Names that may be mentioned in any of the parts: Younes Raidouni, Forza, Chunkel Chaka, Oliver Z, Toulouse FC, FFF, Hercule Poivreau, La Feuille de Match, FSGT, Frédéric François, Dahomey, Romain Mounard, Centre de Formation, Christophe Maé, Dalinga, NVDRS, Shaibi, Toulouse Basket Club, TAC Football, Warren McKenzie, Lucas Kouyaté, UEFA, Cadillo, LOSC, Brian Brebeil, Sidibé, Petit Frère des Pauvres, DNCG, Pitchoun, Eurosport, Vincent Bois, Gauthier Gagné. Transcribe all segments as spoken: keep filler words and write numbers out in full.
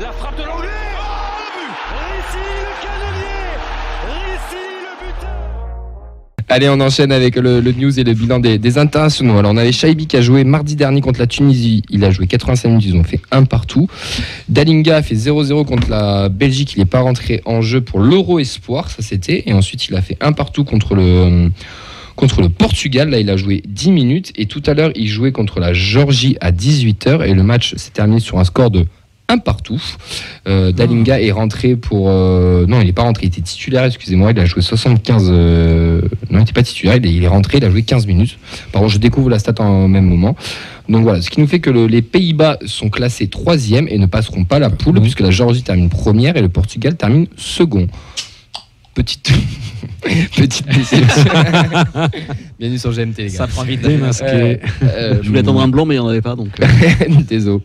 La frappe de l'anglais. Oh, le but. Réussi le canonnier. Réussi le buteur. Allez, on enchaîne avec le, le news et le bilan des, des internationaux. Alors, on avait Shaibi qui a joué mardi dernier contre la Tunisie. Il a joué quatre-vingt-cinq minutes, ils ont fait un partout. Dalinga a fait zéro zéro contre la Belgique. Il n'est pas rentré en jeu pour l'Euro Espoir, ça c'était. Et ensuite, il a fait un partout contre le... Contre le Portugal, là, il a joué dix minutes. Et tout à l'heure, il jouait contre la Géorgie à dix-huit heures. Et le match s'est terminé sur un score de un partout. Euh, Dalinga est rentré pour... Euh, non, il n'est pas rentré. Il était titulaire, excusez-moi. Il a joué soixante-quinze... Euh, non, il n'était pas titulaire. Il est, il est rentré, il a joué quinze minutes. Pardon, je découvre la stat en même moment. Donc voilà, ce qui nous fait que le, les Pays-Bas sont classés troisième et ne passeront pas la poule, mmh. puisque la Géorgie termine première et le Portugal termine second. Petite... Petite déception. Bienvenue sur G M T, les gars. Ça prend vite. Euh, euh, je voulais attendre un blanc, mais il n'y en avait pas, donc. Désolé.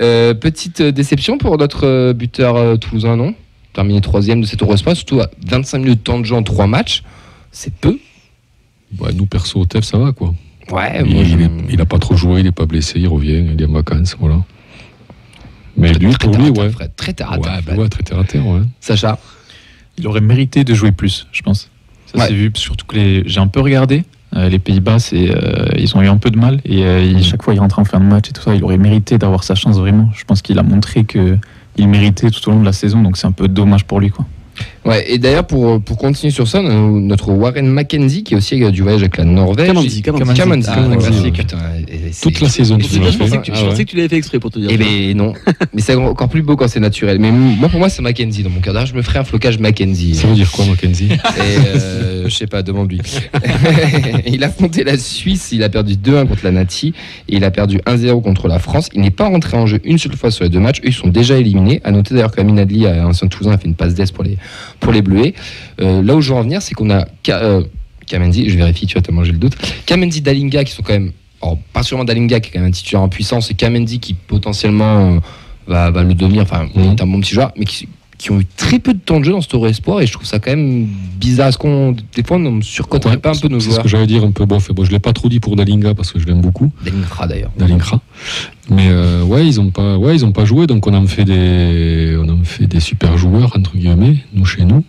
Euh, petite déception pour notre buteur toulousain, non ? Terminé troisième de cet Eurosport, surtout à vingt-cinq minutes de temps de jeu en trois matchs. C'est peu. Bah, nous, perso, au T E F, ça va, quoi. Ouais, il, moi, il n'a pas trop joué, il n'est pas blessé, il revient, il est en vacances, voilà. Mais lui, pour lui, ouais. Très terre à terre. Ouais, très terre à terre, ouais. Sacha ? Il aurait mérité de jouer plus, je pense. Ça s'est ouais. vu, surtout que les... j'ai un peu regardé. Euh, les Pays-Bas, c'est, euh, ils ont eu un peu de mal. Et euh, il, chaque fois, il rentrait en fin de match et tout ça. Il aurait mérité d'avoir sa chance, vraiment. Je pense qu'il a montré qu'il méritait tout au long de la saison. Donc, c'est un peu dommage pour lui, quoi. Ouais, et d'ailleurs, pour, pour continuer sur ça, notre Warren McKenzie, qui est aussi du voyage avec la Norvège. Kamendi, Kamendi. Ah, ouais. Putain, c'est... Toute la saison. C'est je pensais que tu, ah ouais. tu l'avais fait exprès pour te dire. Eh ben non, mais c'est encore plus beau quand c'est naturel. Mais moi, pour moi, c'est McKenzie. Dans mon cadre, je me ferai un flocage McKenzie. Ça veut dire quoi, McKenzie? euh, Je sais pas, demande-lui. Il a affronté la Suisse, il a perdu deux un contre la Nati, et il a perdu un zéro contre la France. Il n'est pas rentré en jeu une seule fois sur les deux matchs. Eux, ils sont déjà éliminés. À noter d'ailleurs qu'Amine Adli, ancien Toulousain, a fait une passe d'Est pour les. Pour les Bleuets, euh, là où je veux en venir, c'est qu'on a Ka- euh, Kamendi, je vérifie, tu vois, tellement j'ai le doute. Kamendi, Dalinga qui sont quand même, alors pas sûrement Dalinga qui est quand même un titulaire en puissance, et Kamendi qui potentiellement euh, va, va le devenir, enfin, mm-hmm. est un bon petit joueur, mais qui, qui ont eu très peu de temps de jeu dans cet Euro Espoir, et je trouve ça quand même bizarre. Est-ce qu'on, des fois, on ne surcoterait ouais, pas un peu nos joueurs? C'est ce que j'allais dire un peu, bon, fait, bon je ne l'ai pas trop dit pour Dalinga parce que je l'aime beaucoup. Dalinga d'ailleurs. Dalinga. Mais euh, ouais, ils n'ont pas, ouais, ils ont pas joué, donc on en fait des, on en fait des super joueurs entre guillemets, nous chez nous.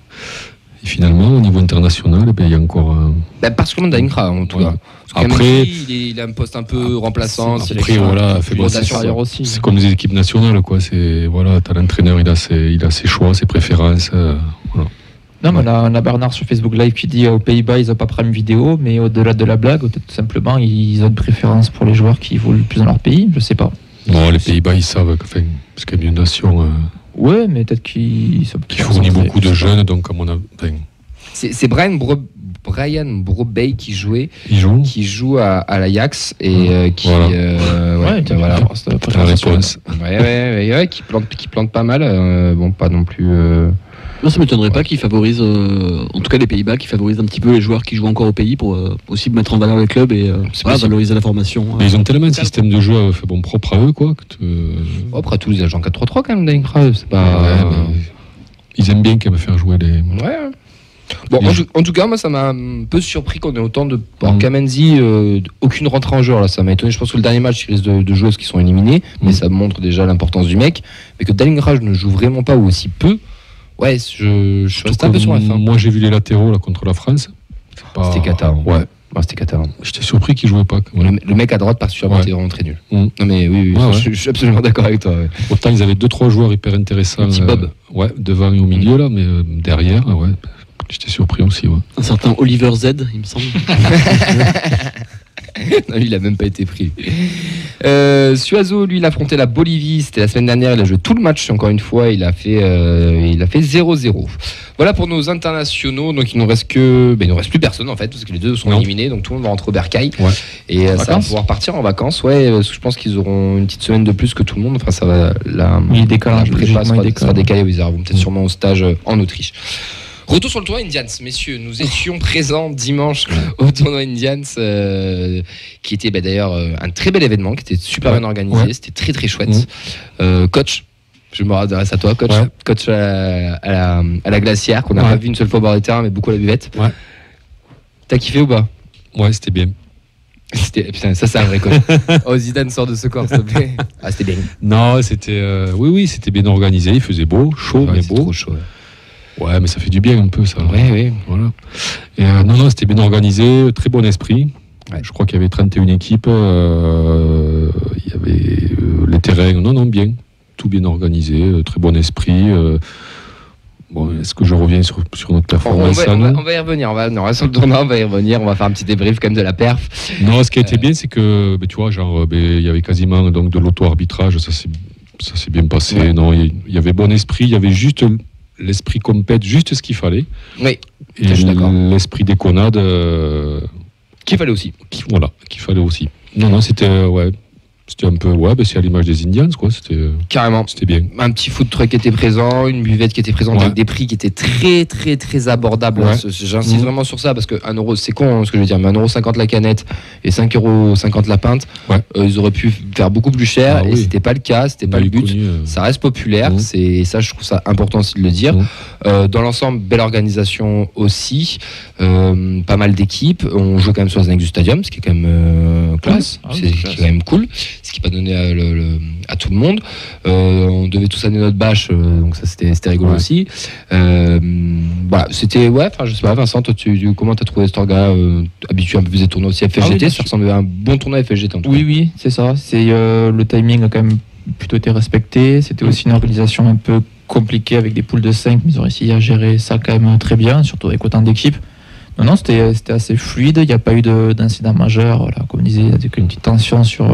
Et finalement, au niveau international, ben, il y a encore. Un... Bah, particulièrement Dalinga en tout ouais. cas. Parce après, même lui, il, est, il a un poste un peu ah, remplaçant. C'est, après, voilà, fait, bah, c'est, c'est, aussi, c'est comme les équipes nationales, quoi. C'est voilà, t'as l'entraîneur, il a ses, il a ses choix, ses préférences, euh, voilà. Non, mais on a, on a Bernard sur Facebook Live qui dit aux Pays-Bas, ils n'ont pas Prime Vidéo, mais au-delà de la blague, tout simplement, ils ont une préférence pour les joueurs qui évoluent le plus dans leur pays, je sais pas. Non, les Pays-Bas, ils savent, enfin, parce qu'il y a une nation. Euh, ouais, mais peut-être qu'ils savent. Qui fournit beaucoup de jeunes, donc comme on a. Ben, c'est, c'est Brian Brebeil. Brian Brebeil qui jouait, joue qui joue à, à l'Ajax et euh, qui voilà. euh, ouais, ouais, voilà, la réponse. Ouais, ouais, ouais, ouais, qui plante, qui plante pas mal. Euh, bon, pas non plus. Euh... Non, ça m'étonnerait ouais. pas qu'ils favorisent, euh, en tout cas les Pays-Bas, qui favorisent un petit peu les joueurs qui jouent encore au pays pour euh, aussi mettre en valeur le club et euh, voilà, valoriser la formation. Mais euh, ils ont tellement un système de jeu euh, fait bon propre à eux, quoi. Que tu... Propre à tous, les agents quatre trois trois quand même, Dalinga. C'est pas. Ouais, euh... Ils aiment bien quand même faire jouer les. Ouais. Bon, en tout, en tout cas, moi, ça m'a un peu surpris qu'on ait autant de. Bon, Kamenzi, euh, aucune rentrée en jeu, là, ça m'a étonné. Je pense que le dernier match, il reste de, de joueuses qui sont éliminées, mais mm. ça montre déjà l'importance du mec. Mais que Dalinga ne joue vraiment pas ou aussi peu, ouais, je, je reste un peu sur la fin. Moi, j'ai vu les latéraux là, contre la France. Pas... C'était Qatar. Hein. Ouais. Ah, c'était Qatar. J'étais surpris qu'il jouait pas. Le, le mec à droite part sur un ouais. très nul. Mm. Non, mais oui, oui ah, je, ouais. je, je suis absolument d'accord avec toi. Ouais. Autant ils avaient deux trois joueurs hyper intéressants. Petit Bob. Euh, ouais, devant et au milieu, là, mais euh, derrière, ouais. J'étais surpris aussi, ouais. Un certain Oliver Z, il me semble. Non, lui, il n'a même pas été pris. Euh, Suazo, lui, il a affronté la Bolivie. C'était la semaine dernière. Il a joué tout le match, encore une fois. Il a fait, euh, il a fait zéro zéro. Voilà pour nos internationaux. Donc, il ne nous reste que... Ben, il ne nous reste plus personne, en fait, parce que les deux sont non. éliminés. Donc, tout le monde va rentrer au bercail. Ouais. Et en ça vacances. Va pouvoir partir en vacances. Ouais, parce que je pense qu'ils auront une petite semaine de plus que tout le monde. Enfin, ça va... La, oui, il décale. La prépa sera, il sera décalé. Ils arriveront peut-être mmh. sûrement au stage en Autriche. Retour sur le tournoi Indians, messieurs. Nous étions présents dimanche au tournoi Indians, euh, qui était bah, d'ailleurs un très bel événement, qui était super ouais. bien organisé. Ouais. C'était très très chouette. Ouais. Euh, coach, je m'adresse à toi, coach. Ouais. Coach à la, à, la, à la glacière, qu'on n'a ouais. pas vu une seule fois au bord des terrains, mais beaucoup à la buvette. Ouais. T'as kiffé ou pas ? Ouais, c'était bien. Putain, ça, c'est un vrai coach. Oh, Zidane, sort de ce corps, s'il te plaît. Ah, c'était bien. Non, c'était. Euh, oui, oui, c'était bien organisé. Il faisait beau, chaud, ouais, mais beau. Trop chaud. Ouais. ouais, mais ça fait du bien un peu, ça. Oui, oui. Voilà. Et, euh, non, non, c'était bien organisé. Très bon esprit. Ouais. Je crois qu'il y avait trente et une équipes. Euh, il y avait euh, les terrains. Non, non, bien. Tout bien organisé. Euh, très bon esprit. Euh, Bon, est-ce que je reviens sur, sur notre performance? On va, on, va, on va y revenir, on va, non, sur le tournant, on va y revenir, on va faire un petit débrief quand même de la perf. Non, ce qui a été euh... bien, c'est que, ben, tu vois, genre, ben, il y avait quasiment donc, de l'auto-arbitrage, ça s'est bien passé. Ouais. Non, il y, y avait bon esprit, il y avait juste l'esprit compète, juste ce qu'il fallait. Oui, et l'esprit déconnade. Euh... Qu'il fallait aussi. Qui, voilà, qu'il fallait aussi. Non, non, c'était. Euh, ouais. C'était un peu, ouais, bah c'est à l'image des Indians, quoi. C'était, carrément. C'était bien. Un petit food truck qui était présent, une buvette qui était présente, ouais, avec des prix qui étaient très, très, très abordables. Ouais. J'insiste mmh. vraiment sur ça, parce que un euro, c'est con, hein, ce que je veux dire, mais un euro cinquante la canette et cinq euros cinquante la pinte, ouais, euh, ils auraient pu faire beaucoup plus cher, ah, et oui, c'était pas le cas, c'était pas le but. Connu, euh... Ça reste populaire, mmh. c'est, ça, je trouve ça important aussi de le dire. Mmh. Euh, dans l'ensemble, belle organisation aussi, euh, pas mal d'équipes. On joue quand même sur les annex du stadium, ce qui est quand même euh, classe, ah, oui, c'est classe, quand même cool. Ce qui n'est pas donné à, le, le, à tout le monde. Euh, on devait tous amener notre bâche, euh, donc ça c'était rigolo, ouais, aussi. Euh, voilà, c'était, ouais, enfin je sais pas, Vincent, toi, tu, tu, comment t'as trouvé ce gars euh, habitué un peu plus des tournois aussi F S G T? Ah oui, ça ressemblait à un bon tournoi F S G T en tout oui, cas. Oui, oui, c'est ça. C'est, euh, le timing a quand même plutôt été respecté. C'était aussi une organisation un peu compliquée avec des poules de cinq, mais ils ont réussi à gérer ça quand même très bien, surtout avec autant d'équipes. Non, non, c'était assez fluide, il n'y a pas eu d'incident majeur, voilà, comme on disait, il y a une petite tension sur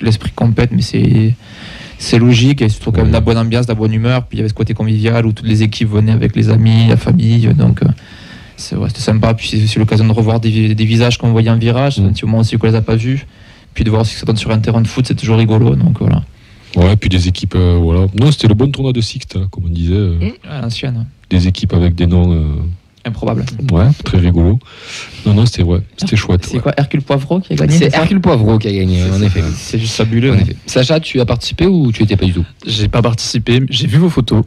l'esprit compète, mais c'est logique, il y a surtout quand même de la bonne ambiance, de la bonne humeur, puis il y avait ce côté convivial où toutes les équipes venaient avec les amis, la famille, donc c'était ouais, sympa, puis c'est l'occasion de revoir des, des visages qu'on voyait en virage, mmh. c'est au moins aussi qu'on ne les a pas vus, puis de voir ce que ça donne sur un terrain de foot, c'est toujours rigolo, donc voilà. Ouais, puis des équipes, euh, voilà, non, c'était le bon tournoi de Sixte, comme on disait, euh, mmh. à l'ancienne. Des équipes avec des noms... Euh... improbable. Ouais, très rigolo. Non, non, c'était ouais, c'était chouette. C'est ouais. quoi, Hercule Poivreau qui a gagné? C'est Hercule Poivreau qui a gagné, en effet. C'est juste fabuleux. En effet. Sacha, tu as participé ou tu étais pas du tout? J'ai pas participé, j'ai vu vos photos.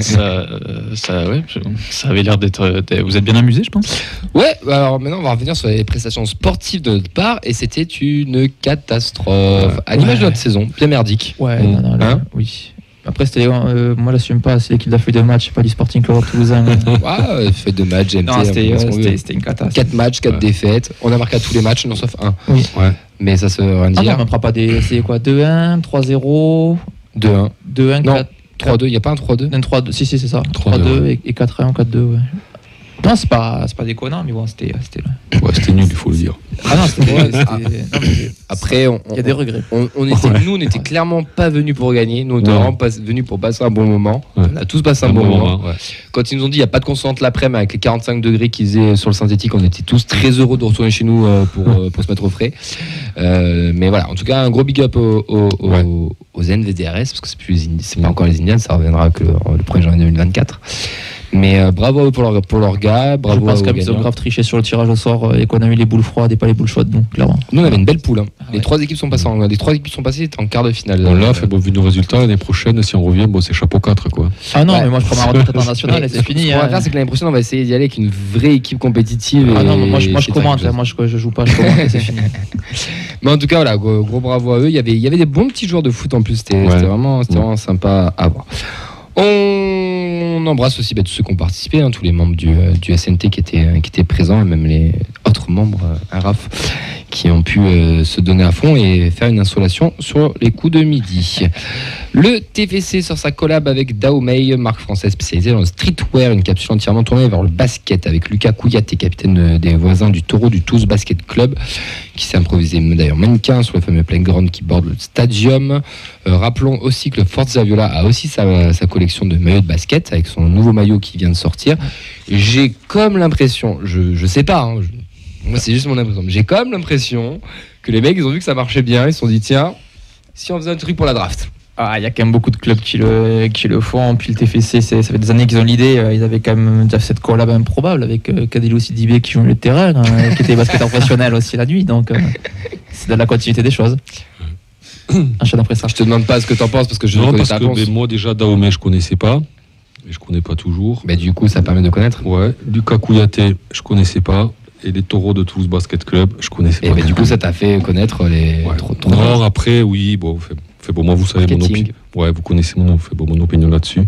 ça, ça, ouais, ça avait l'air d'être. Vous êtes bien amusé, je pense. Ouais, alors maintenant, on va revenir sur les prestations sportives de notre part, et c'était une catastrophe. À l'image ouais. de notre saison, bien merdique. Ouais, hum. non, non, là, hein? oui. Après, c'était, euh, moi, l'assume pas, c'est l'équipe de la Feuille de Match, pas du Sporting Club Toulousain. Ouais, Feuille de Match, G M T. Non, c'était une catastrophe. Quatre matchs, quatre ouais. défaites. On a marqué à tous les matchs, non, sauf un. Oui. Ouais. Mais ça se rien dire. Ah non, on ne prend pas des. C'est quoi, deux un, trois zéro, deux un. deux un, non, quatre trois deux, il n'y a pas un trois deux? Un trois deux, si, si, c'est ça. trois deux ouais. et quatre un, quatre deux, ouais. Non, c'est pas, c'est pas déconnant, mais bon, c'était... Ouais, c'était nul, il faut le dire. Ah non, c'était... Ouais, après, on, on, il y a des regrets. On, on était, ouais. Nous, on n'était clairement pas venus pour gagner. Nous, on était ouais. vraiment pas, venus pour passer un bon moment. Ouais. On a tous passé un, un bon, bon moment. moment. Ouais. Quand ils nous ont dit, il n'y a pas de concentre l'après-midi, avec les quarante-cinq degrés qu'ils faisaient sur le synthétique, on était tous très heureux de retourner chez nous euh, pour, euh, pour se mettre au frais. Euh, mais voilà, en tout cas, un gros big up aux, aux, aux, ouais. aux N V D R S, parce que ce n'est pas encore les Indians, ça reviendra que le, le premier janvier deux mille vingt-quatre. Mais euh, bravo pour leur, pour leur gars, bravo. Je pense qu'ils ont grave triché sur le tirage au sort euh, et qu'on a eu les boules froides et pas les boules chaudes, donc clairement. Nous on avait une belle poule. Hein. Ah les, ouais. trois équipes sont passées, les trois équipes sont passées en quart de finale. Bon là, fait, bon, vu nos résultats, l'année prochaine, si on revient, bon, c'est chapeau quatre quoi. Ah non, ouais. mais moi je prends ma retraite internationale et c'est fini. Ce qu'on hein. va faire, c'est que l'année prochaine, on va essayer d'y aller avec une vraie équipe compétitive. Ah et non, mais moi je, moi, je commente, hein, moi je, je joue pas, je commente et c'est fini. Mais en tout cas, voilà, gros, gros bravo à eux. Il y avait, il y avait des bons petits joueurs de foot en plus, c'était ouais. vraiment, ouais. vraiment sympa à voir. On embrasse aussi bah, tous ceux qui ont participé, hein, tous les membres du, euh, du S N T qui étaient, euh, qui étaient présents, et même les autres membres euh, A R A F qui ont pu euh, se donner à fond et faire une insolation sur les coups de midi. Le T F C sort sa collab avec Dahomey, marque française spécialisée dans le streetwear, une capsule entièrement tournée vers le basket avec Lucas Kouyaté, capitaine des voisins du Taureau du Toulouse Basket Club, qui s'est improvisé d'ailleurs mannequin sur le fameux playground qui borde le stadium. Euh, rappelons aussi que le Forza Viola a aussi sa, sa collection de maillots de basket avec son nouveau maillot qui vient de sortir. J'ai comme l'impression, je, je sais pas, hein, je, moi c'est juste mon impression, j'ai comme l'impression que les mecs ils ont vu que ça marchait bien, ils se sont dit tiens, si on faisait un truc pour la draft. Ah, il y a quand même beaucoup de clubs qui le, qui le font, puis le T F C, ça fait des années qu'ils ont l'idée, ils avaient quand même déjà cette collab improbable avec euh, Cadillo et Sidibé qui jouent le terrain, euh, qui étaient basketteur professionnel aussi la nuit, donc euh, c'est de la continuité des choses. Un chat d'après ça. Je te demande pas ce que t'en penses parce que je non, parce que mais moi déjà Dahomey je connaissais pas. Je ne connais pas toujours. Mais du coup, ça permet de connaître. Ouais. Lucas Kouyaté, je ne connaissais pas. et les Taureaux de Toulouse Basket Club. Je connaissais et pas. Mais du coup, ça t'a fait connaître les. Ouais. Non, après, oui, bon, fait, fait bon, moi, vous savez mon opinion. Ouais, vous connaissez mon, fait bon, mon opinion là-dessus.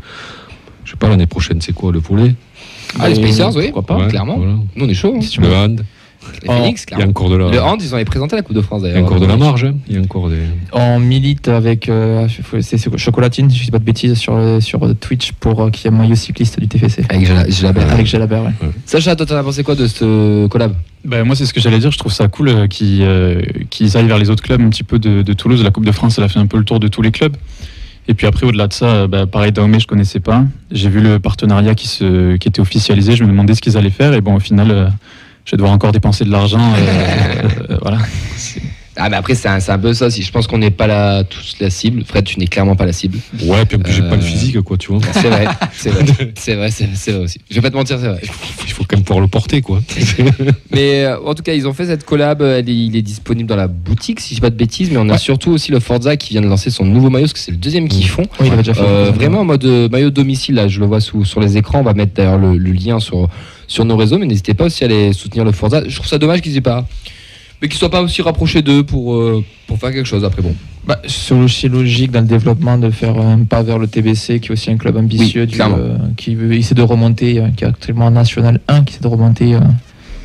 Je sais pas, l'année prochaine, c'est quoi le volet? Ah, les Spacers, oui, pourquoi pas, ouais, clairement. Voilà. Nous, on est chaud. Hein. Le hand. Les Phoenix, clairement. Il y a encore de la... Le hand, ils ont présenté à la Coupe de France, d'ailleurs. Il y a encore de la marge. Hein. Il y a encore des... On milite avec euh, Chocolatine, si je ne dis pas de bêtises, sur, sur Twitch pour euh, qu'il y ait maillot cycliste du T F C. Avec Jalabert. Avec Jalabert, ouais. ouais. Sacha, toi, t'en as pensé quoi de ce collab? Ben, moi, c'est ce que j'allais dire. Je trouve ça cool euh, qu'ils euh, qu'ils aillent vers les autres clubs un petit peu de, de Toulouse. La Coupe de France, elle a fait un peu le tour de tous les clubs. Et puis après, au-delà de ça, bah, pareil, Dahomey, je ne connaissais pas. J'ai vu le partenariat qui, se, qui était officialisé. Je me demandais ce qu'ils allaient faire. Et bon, au final, euh, je vais devoir encore dépenser de l'argent. Euh, euh, voilà. Ah, mais après, c'est un, c'est un peu ça aussi. Je pense qu'on n'est pas la, tous la cible. Fred, tu n'es clairement pas la cible. Ouais, puis j'ai euh... pas le physique, quoi, tu vois. C'est vrai, c'est vrai, c'est vrai, c'est, c'est vrai aussi. Je vais pas te mentir, c'est vrai. Il faut, il faut quand même pouvoir le porter, quoi. Mais euh, en tout cas, ils ont fait cette collab. Elle est, il est disponible dans la boutique, si je dis pas de bêtises. Mais on a ouais. surtout aussi le Forza qui vient de lancer son nouveau maillot, parce que c'est le deuxième qu'ils font. Oui, il avait déjà fait euh, vraiment en mode maillot domicile. Là, je le vois sous, sur les écrans. On va mettre d'ailleurs le, le lien sur, sur nos réseaux. Mais n'hésitez pas aussi à aller soutenir le Forza. Je trouve ça dommage qu'ils aient pas. Mais qu'ils ne soient pas aussi rapprochés d'eux pour, euh, pour faire quelque chose après. Bon. Bah, c'est aussi logique dans le développement de faire un pas vers le T B C, qui est aussi un club ambitieux, oui, du, euh, qui essaie de remonter, euh, qui est actuellement en National un, qui essaie de remonter. Euh,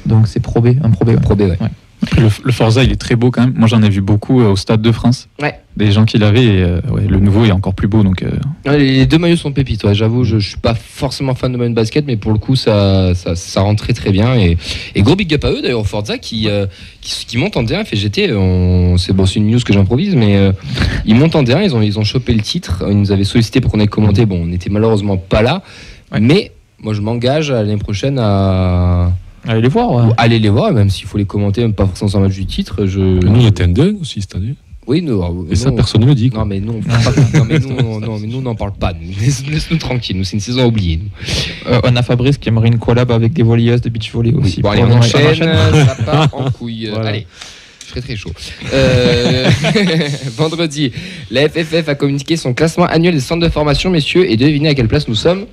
donc c'est Pro B, un Pro B. Ouais. Pro B, ouais. Ouais. Après, le, le Forza, il est très beau quand même. Moi, j'en ai vu beaucoup euh, au Stade de France. Ouais. Des gens qui l'avaient. Et, euh, ouais, le nouveau est encore plus beau. Donc, euh... ouais, les deux maillots sont pépites. Ouais. J'avoue, je ne suis pas forcément fan de maillot de basket, mais pour le coup, ça, ça, ça rentre très, très bien. Et, et gros big up à eux, d'ailleurs, Forza, qui, euh, qui, qui monte en D un, F G T. On... C'est, bon, c'est une news que j'improvise, mais euh, ils montent en D un, ils ont, ils ont chopé le titre. Ils nous avaient sollicité pour qu'on ait commenté. Bon, on n'était malheureusement pas là. Ouais. Mais moi, je m'engage l'année prochaine à... Allez les voir, ouais. Allez les voir, même s'il faut les commenter, même pas forcément sur le match du titre. Je... Nous, on était un dingue aussi, c'est-à-dire. Oui, nous. Et non, ça, personne ne on... le dit. Quoi. Non, mais non, pas... non, mais nous, non, mais nous, on n'en parle pas. Laisse-nous tranquilles, nous, c'est une saison oubliée. Euh, on a Fabrice qui aimerait une collab avec des volleyeuses de beach volley aussi. Oui, bon, allez, on enchaîne, ça part en couille. Voilà. Allez. Très très chaud. Euh, vendredi, la F F F a communiqué son classement annuel des centres de formation, messieurs, et devinez à quelle place nous sommes.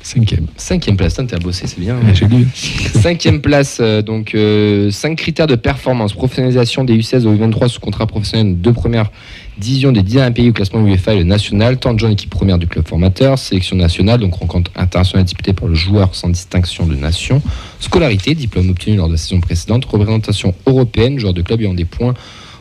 Cinquième. Cinquième place, t'as bossé, c'est bien. Ouais, j'ai lu. Cinquième place, donc euh, cinq critères de performance. Professionnalisation des U seize au U vingt-trois sous contrat professionnel de deux premières divisions des dix-un pays au classement UEFA et le national. Temps de jeu en équipe première du club formateur. Sélection nationale, donc rencontre internationale disputée par le joueur sans distinction de nation. Scolarité, diplôme obtenu lors de la saison précédente. Représentation européenne, joueur de club ayant des points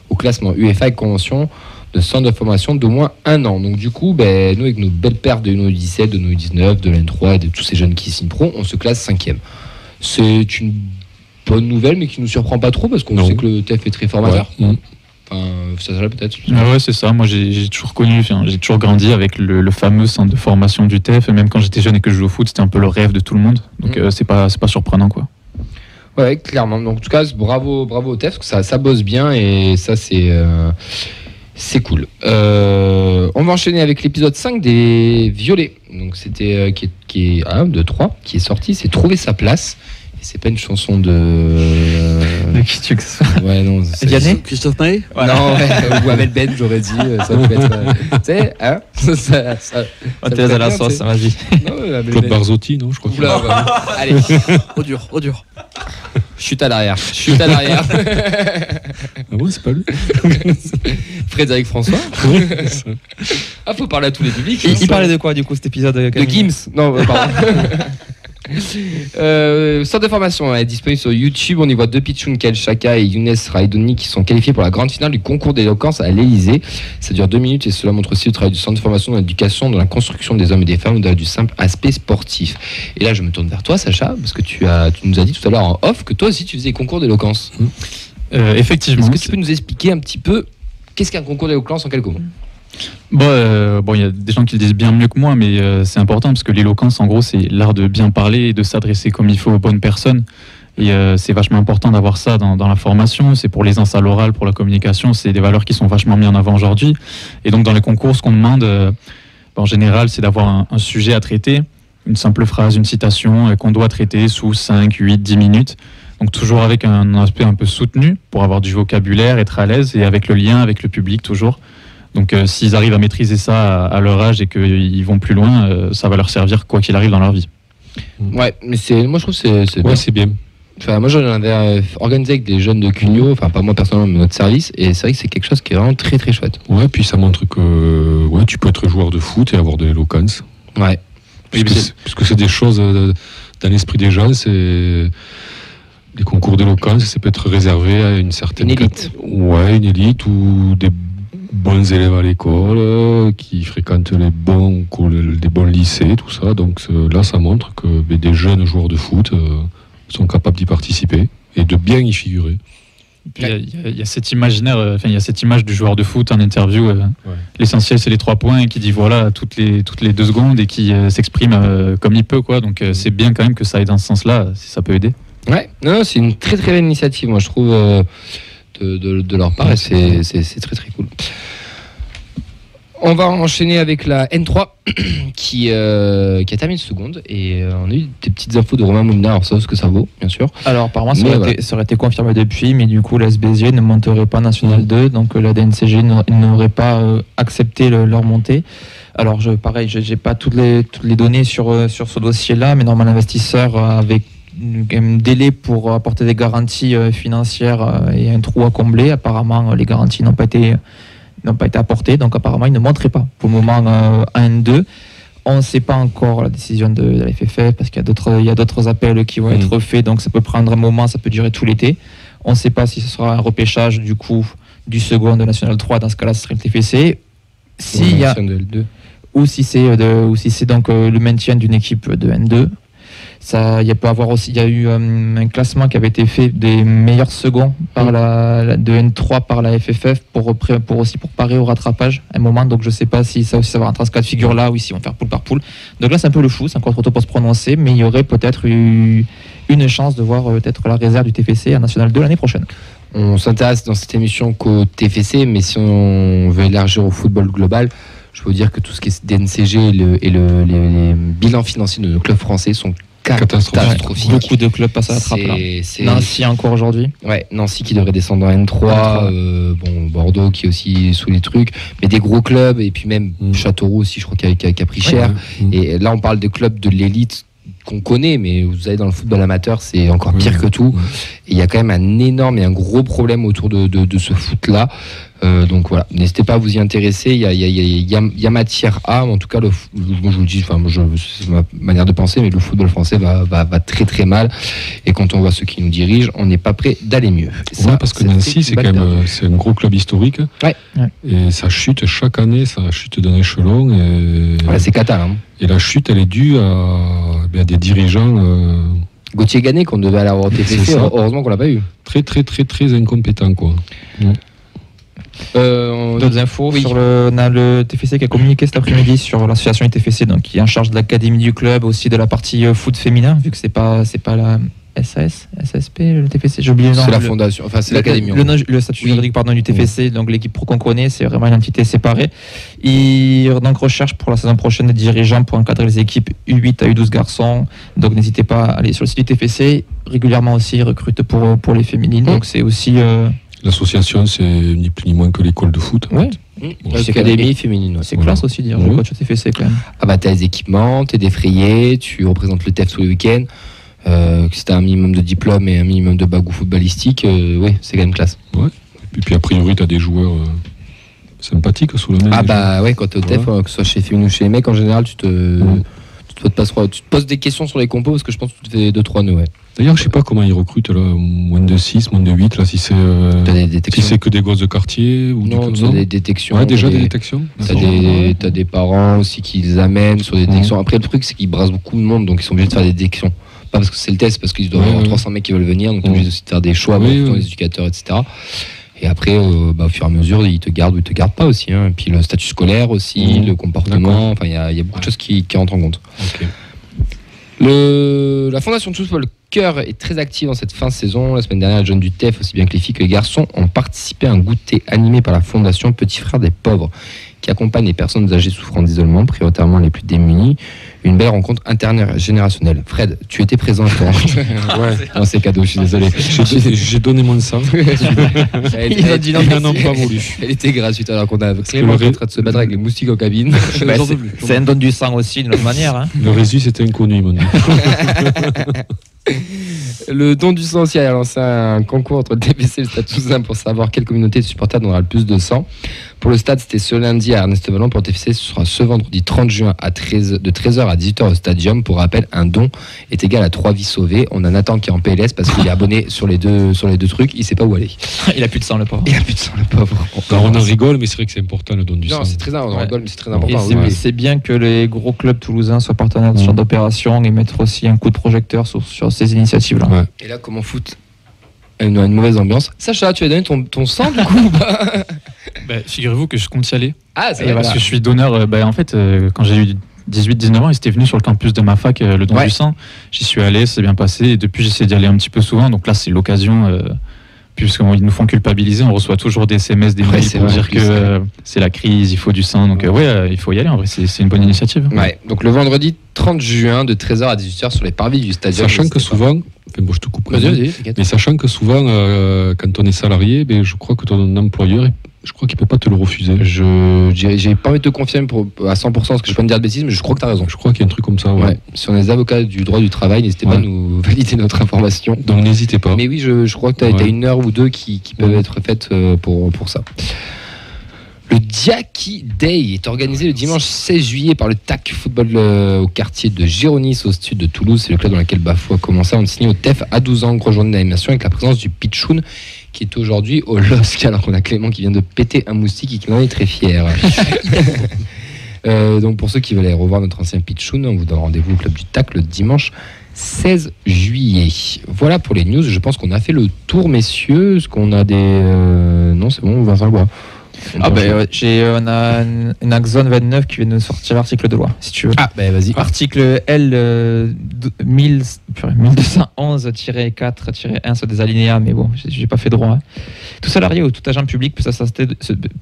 au classement UEFA et convention de centre de formation d'au moins un an. Donc du coup, ben, nous avec nos belles paires de nos U dix-sept, de nos U dix-neuf, de l'U vingt-trois et de tous ces jeunes qui signent pro, on se classe cinquième. C'est une bonne nouvelle, mais qui ne nous surprend pas trop, parce qu'on non. sait que le T E F est très formateur. Ouais. Enfin, ça serait peut-être. Ah ouais, c'est ça. Moi, j'ai, j'ai toujours connu, enfin, j'ai toujours grandi avec le, le fameux centre de formation du T E F. Et même quand j'étais jeune et que je jouais au foot, c'était un peu le rêve de tout le monde. Donc mmh. euh, c'est pas, c'est pas surprenant, quoi. Ouais, clairement. Donc en tout cas, bravo, bravo au T E F, parce que ça, ça bosse bien et ça, c'est. Euh... C'est cool. Euh, on va enchaîner avec l'épisode cinq des Violets. Donc c'était euh, qui est, qui est un, deux, trois qui est sorti, c'est Trouver sa place. Et c'est pas une chanson de euh... de qui tu que ça. Ouais non, c'est... Christophe Maé voilà. Non, ouais, ou Amel Ben, j'aurais dit ça peut être euh... tu sais hein ça ça, ça on t'es à la sauce, ça vas-y. Non, Claude Barzotti, non, je crois. Oula, ouais. Allez, au dur, au dur. Chute à l'arrière, chute à l'arrière. Ah bon, c'est pas lui. Frédéric François. Ah, faut parler à tous les publics. Il, il parlait de quoi, du coup, cet épisode? De Gims. Non, pardon. euh, Sorte de formation, elle est disponible sur YouTube. On y voit deux Pitchoun, Chunkel Chaka et Younes Raidouni qui sont qualifiés pour la grande finale du concours d'éloquence à l'Elysée. Ça dure deux minutes et cela montre aussi le travail du centre de formation dans l'éducation, dans la construction des hommes et des femmes, au-delà du simple aspect sportif. Et là, je me tourne vers toi, Sacha, parce que tu, as, tu nous as dit tout à l'heure en off que toi aussi tu faisais concours d'éloquence. Euh, effectivement. Est-ce que tu c'est... peux nous expliquer un petit peu qu'est-ce qu'un concours d'éloquence en quelques mots? Bon, euh, bon, y a des gens qui le disent bien mieux que moi, mais euh, c'est important parce que l'éloquence, en gros, c'est l'art de bien parler et de s'adresser comme il faut aux bonnes personnes. Et euh, c'est vachement important d'avoir ça dans, dans la formation. C'est pour l'aisance à l'oral, pour la communication. C'est des valeurs qui sont vachement mises en avant aujourd'hui. Et donc, dans les concours, ce qu'on demande, euh, en général, c'est d'avoir un, un sujet à traiter, une simple phrase, une citation, euh, qu'on doit traiter sous cinq, huit, dix minutes. Donc toujours avec un aspect un peu soutenu pour avoir du vocabulaire, être à l'aise et avec le lien avec le public toujours. Donc euh, s'ils arrivent à maîtriser ça à, à leur âge et qu'ils vont plus loin, euh, ça va leur servir quoi qu'il arrive dans leur vie. Ouais, mais c'est, moi je trouve que c'est, c'est ouais, bien. C'est bien. Enfin, moi, j'en avais organisé avec des jeunes de Cugno, enfin, pas moi personnellement, mais notre service, et c'est vrai que c'est quelque chose qui est vraiment très très chouette. Ouais, puis ça montre que ouais, tu peux être joueur de foot et avoir de l'éloquence. Ouais. Puisque c'est... puisque c'est des choses dans l'esprit des jeunes, c'est. Les concours d'éloquence, ça peut être réservé à une certaine... Une élite. Ouais, une élite ou des bons élèves à l'école, qui fréquentent les bons, les bons lycées, tout ça. Donc là, ça montre que des jeunes joueurs de foot sont capables d'y participer et de bien y figurer. Il y, a, il, y a cet imaginaire, enfin, il y a cette image du joueur de foot en interview. Euh, ouais. L'essentiel, c'est les trois points, qui dit voilà toutes les, toutes les deux secondes et qui euh, s'exprime euh, comme il peut, quoi. Donc euh, c'est bien quand même que ça aille dans ce sens-là, si ça peut aider. Ouais, non, c'est une très très belle initiative, moi je trouve, euh, de, de, de leur part, et c'est, c'est, c'est très très cool. On va enchaîner avec la N trois qui, euh, qui a terminé seconde, et euh, on a eu des petites infos de Romain Mounard, alors ça, ce que ça vaut, bien sûr. Alors, par moi, ça, voilà. ça aurait été confirmé depuis, mais du coup, la S B Z ne monterait pas en National deux, donc la D N C G n'aurait pas euh, accepté le, leur montée. Alors, je, pareil, je n'ai pas toutes les, toutes les données sur, euh, sur ce dossier-là, mais normalement, l'investisseur avec un délai pour apporter des garanties financières et un trou à combler. Apparemment, les garanties n'ont pas été, n'ont pas été apportées, donc apparemment, ils ne monteraient pas. Pour le moment, un deux. On ne sait pas encore la décision de, de la F F F, parce qu'il y a d'autres, il y a d'autres appels qui vont mmh. être faits, donc ça peut prendre un moment, ça peut durer tout l'été. On ne sait pas si ce sera un repêchage du coup du second de National trois, dans ce cas-là, ce serait le T F C. Si ouais, il y a, National deux. Ou si c'est, de, ou si c'est donc le maintien d'une équipe de N deux. Ça, il y a peut avoir aussi, il y a eu um, un classement qui avait été fait des meilleurs seconds par la, la de N trois par la F F F pour pour aussi pour parer au rattrapage à un moment. Donc je sais pas si ça aussi ça va rentrer ce cas de figure là, ou si on va faire poule par poule. Donc là c'est un peu le fou, c'est encore trop tôt pour se prononcer, mais il y aurait peut-être eu une chance de voir euh, peut-être la réserve du T F C à National deux l'année prochaine. On s'intéresse dans cette émission qu'au T F C, mais si on veut élargir au football global, je peux vous dire que tout ce qui est D N C G et le, et le les, les bilans financiers de nos clubs français sont catastrophique. Beaucoup de clubs passent à la trappe là. Nancy encore aujourd'hui. Ouais, Nancy qui devrait descendre en N trois. Euh, bon, Bordeaux qui est aussi sous les trucs, mais des gros clubs, et puis même mmh. Châteauroux aussi, je crois qu'il a, a, a pris cher. Ouais, ouais. Et là, on parle de clubs de l'élite qu'on connaît, mais vous allez dans le football amateur, c'est encore pire oui. que tout. Et il y a quand même un énorme et un gros problème autour de, de, de ce foot-là. Euh, donc voilà, n'hésitez pas à vous y intéresser. Il y a, il y a, il y a, il y a matière à, en tout cas, le, je vous le dis, enfin, je, c'est ma manière de penser, mais le football français va, va, va très très mal. Et quand on voit ceux qui nous dirigent, on n'est pas prêt d'aller mieux. Ça, ouais, parce que Nancy, c'est quand même c'est un gros club historique. Ouais. Et ça chute chaque année, ça chute d'un échelon. Et... Voilà, c'est cata. Hein. Et la chute, elle est due à, à des dirigeants. Euh... Gauthier Gagné, qu'on devait aller au T F C, heureusement qu'on l'a pas eu. Très très très très incompétent, quoi. Mmh. Euh, D'autres infos oui. sur le, on a le T F C qui a communiqué cet après-midi sur l'association T F C, donc qui est en charge de l'académie du club, aussi de la partie foot féminin, vu que c'est pas c'est pas la S A S, S A S P, le T F C, j'ai oublié. C'est la le, fondation, enfin c'est l'académie. Le, le, le statut oui. juridique pardon du T F C, oui. donc l'équipe pro qu'on connaît, c'est vraiment une entité séparée. Ils donc recherchent pour la saison prochaine des dirigeants pour encadrer les équipes U huit à U douze garçons. Donc n'hésitez pas à aller sur le site du T F C. Régulièrement aussi ils recrutent pour pour les féminines, oui. donc c'est aussi. Euh, L'association, c'est ni plus ni moins que l'école de foot. Oui, l'académie féminine. C'est classe aussi, dire le coach T F C quand même. Ah bah, t'as les équipements, t'es défrayé, tu représentes le T E F tous les week-ends. Euh, si t'as un minimum de diplôme et un minimum de bagou footballistique, euh, oui, c'est quand même classe. Ouais. Et puis, a priori, t'as des joueurs euh, sympathiques sous la main. Ah bah, ouais, quand t'es au T E F, voilà. que ce soit chez féminine ou chez les mecs, en général, tu te, ouais. tu te, passes, tu te poses des questions sur les compos parce que je pense que tu te fais deux trois nœuds, ouais. D'ailleurs, je ne sais pas comment ils recrutent, là, moins de six, moins de huit, là, si c'est, euh, si c'est que des gosses de quartier ou non, tu as des détections. Ouais, déjà des, des détections. Tu as des, des parents aussi qui les amènent sur des détections. Ouais. Après, le truc, c'est qu'ils brassent beaucoup de monde, donc ils sont obligés de faire des détections. Pas parce que c'est le test, parce qu'ils doivent ouais, avoir ouais. trois cents mecs qui veulent venir, donc ils sont obligés aussi de faire des choix ouais, pour ouais. les éducateurs, et cetera. Et après, euh, bah, au fur et à mesure, ils te gardent ou ils te gardent pas aussi. Hein. Et puis le statut scolaire aussi, mmh. le comportement, enfin, il y a, y a beaucoup de choses qui, qui rentrent en compte. Okay. Le, la fondation Toulouse Basket Club est très active dans cette fin de saison. La semaine dernière, les jeunes du T E F, aussi bien que les filles que les garçons, ont participé à un goûter animé par la fondation Petit Frère des Pauvres, qui accompagne les personnes âgées souffrant d'isolement, prioritairement les plus démunies. Une belle rencontre intergénérationnelle. Fred, tu étais présent à toi. Ouais. Non, c'est cadeau, je suis désolé. J'ai, j'ai donné mon sang. Ils n'en ont pas voulu. Elle était gratuite alors qu'on a Clément en train de se battre avec les moustiques en cabine. Bah, c'est, c'est un don du sang aussi, d'une autre manière. Hein. Le résus, c'était inconnu, mon ami. Le don du sang aussi a lancé un concours entre T B C et le Stade Toulousain pour savoir quelle communauté de supporters donnera le plus de sang. Pour le Stade, c'était ce lundi à Ernest Valland. Pour le T F C, ce sera ce vendredi trente juin à treize, de treize heures à dix-huit heures au Stadium. Pour rappel, un don est égal à trois vies sauvées. On a Nathan qui est en P L S parce qu'il est abonné sur les deux, sur les deux trucs. Il ne sait pas où aller. Il a plus de sang, le pauvre. Il a plus de sang, le pauvre. Alors on en rigole, mais c'est vrai que c'est important le don du non, sang. C'est très, on en rigole, mais c'est très important. C'est, ouais. c'est bien que les gros clubs toulousains soient partenaires de ce genre d'opération et mettre aussi un coup de projecteur sur, sur ces initiatives-là. Ouais. Et là, comment foot une, une mauvaise ambiance. Sacha, tu as donné ton, ton sang du coup ou pas? Bah, figurez-vous que je compte y aller. Ah, c'est vrai, parce voilà. que je suis donneur. Euh, bah, en fait, euh, quand j'ai eu dix-huit dix-neuf ans, ils étaient venus sur le campus de ma fac, euh, le don ouais. du sang. J'y suis allé, c'est bien passé. Et depuis, j'essaie d'y aller un petit peu souvent. Donc là, c'est l'occasion, euh, puisqu'ils nous font culpabiliser. On reçoit toujours des S M S, des mails ouais, pour vrai, dire que euh, c'est la crise, il faut du sang. Donc, euh, ouais, euh, il faut y aller. En vrai, c'est, c'est une bonne initiative. Ouais. Donc, le vendredi trente juin, de treize heures à dix-huit heures, sur les parvis du stade. Sachant que souvent. Enfin, bon, je te coupe. Vas-y, vas-y, mais sachant que souvent, euh, quand on est salarié, ben, je crois que ton employeur est. Je crois qu'il ne peut pas te le refuser. Je j'ai pas envie de te confirmer pour, à cent pour cent parce que je peux me dire de bêtises, mais je crois que tu as raison. Je crois qu'il y a un truc comme ça. Ouais. Ouais. Si on est des avocats du droit du travail, n'hésitez ouais. pas à nous valider notre information. Donc n'hésitez pas. Mais oui, je, je crois que tu as ouais. une heure ou deux qui, qui peuvent ouais. être faites pour, pour ça. Le Diaki Day est organisé le dimanche seize juillet par le T A C Football euh, au quartier de Gironis, au sud de Toulouse. C'est le club dans lequel Bafou a commencé à enseigner au T E F à douze ans. Gros journée d'animation avec la présence du Pitchoun qui est aujourd'hui au L O S C. Alors qu'on a Clément qui vient de péter un moustique et qui en est très fier. euh, donc pour ceux qui veulent aller revoir notre ancien Pitchoun, on vous donne rendez-vous au club du T A C le dimanche seize juillet. Voilà pour les news. Je pense qu'on a fait le tour, messieurs. Est-ce qu'on a des... Euh... Non, c'est bon, Vincent Bois. Ah ben bah, j'ai on a une Axone vingt-neuf qui vient de sortir l'article de loi si tu veux. Ah ben bah, vas-y. Article L euh, mille deux cent onze tiret quatre tiret un sur des alinéas, mais bon, j'ai, j'ai pas fait droit. Hein. Tout salarié ou tout agent public peut s'absenter,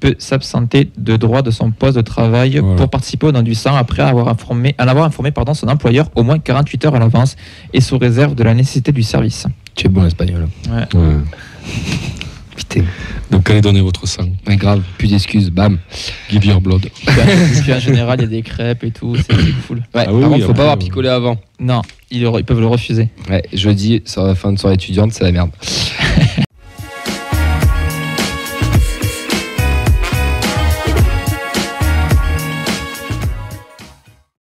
peut s'absenter de droit de son poste de travail voilà. pour participer au don du sang après avoir informé en avoir informé pardon son employeur au moins quarante-huit heures à l'avance et sous réserve de la nécessité du service. Tu es bon espagnol. Ouais. ouais. Putain. Donc allez donner votre sang. Ouais, grave, plus d'excuses, bam. Give your blood. Parce qu'en général, il y a des crêpes et tout, c'est cool. Ouais, ah oui, par contre, faut ouais, pas avoir ouais. picolé avant. Non, ils, ils peuvent le refuser. Ouais, jeudi, sur la fin de soirée étudiante, c'est la merde.